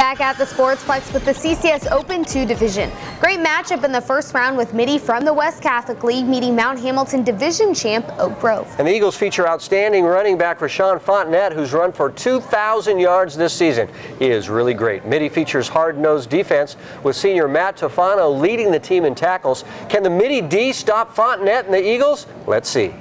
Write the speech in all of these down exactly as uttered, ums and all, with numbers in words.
Back at the Sportsplex with the C C S Open two division. Great matchup in the first round with Mitty from the West Catholic League meeting Mount Hamilton division champ Oak Grove. And the Eagles feature outstanding running back Rashaan Fontenette, who's run for two thousand yards this season. He is really great. Mitty features hard-nosed defense with senior Matthew Tofano leading the team in tackles. Can the Mitty D stop Fontenette and the Eagles? Let's see.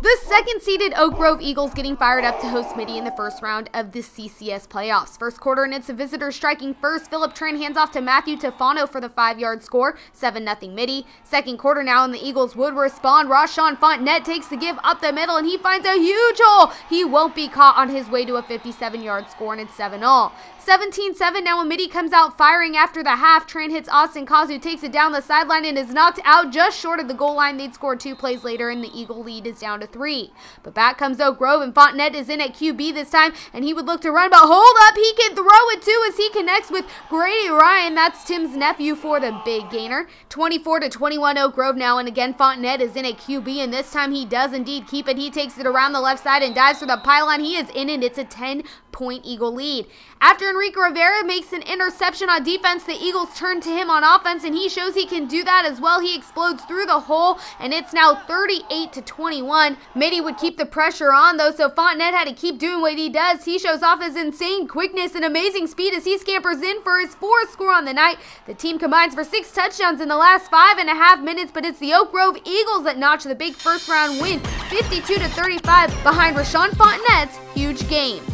The second-seeded Oak Grove Eagles getting fired up to host Mitty in the first round of the C C S playoffs. First quarter, and it's the visitors striking first. Philip Tran hands off to Matthew Tofano for the five-yard score, seven nothing Mitty. Second quarter now, and the Eagles would respond. Rashaan Fontenette takes the give up the middle, and he finds a huge hole. He won't be caught on his way to a fifty-seven-yard score, and it's seven all. seventeen seven now, and Mitty comes out firing after the half. Tran hits Austin Kazu, takes it down the sideline, and is knocked out just short of the goal line. They'd score two plays later, and the Eagle lead is down to three. But back comes Oak Grove, and Fontenette is in at Q B this time, and he would look to run, but hold up, he can throw it too as he connects with Grady Ryan. That's Tim's nephew for the big gainer. twenty-four to twenty-one Oak Grove now, and again Fontenette is in at Q B, and this time he does indeed keep it. He takes it around the left side and dives for the pylon. He is in, and it's a ten point Eagle lead. After Enrique Rivera makes an interception on defense, the Eagles turn to him on offense, and he shows he can do that as well. He explodes through the hole, and it's now thirty-eight to twenty-one. Mitty would keep the pressure on, though, so Fontenette had to keep doing what he does. He shows off his insane quickness and amazing speed as he scampers in for his fourth score on the night. The team combines for six touchdowns in the last five and a half minutes, but it's the Oak Grove Eagles that notch the big first-round win, fifty-two to thirty-five, behind Rashaan Fontenette's huge game.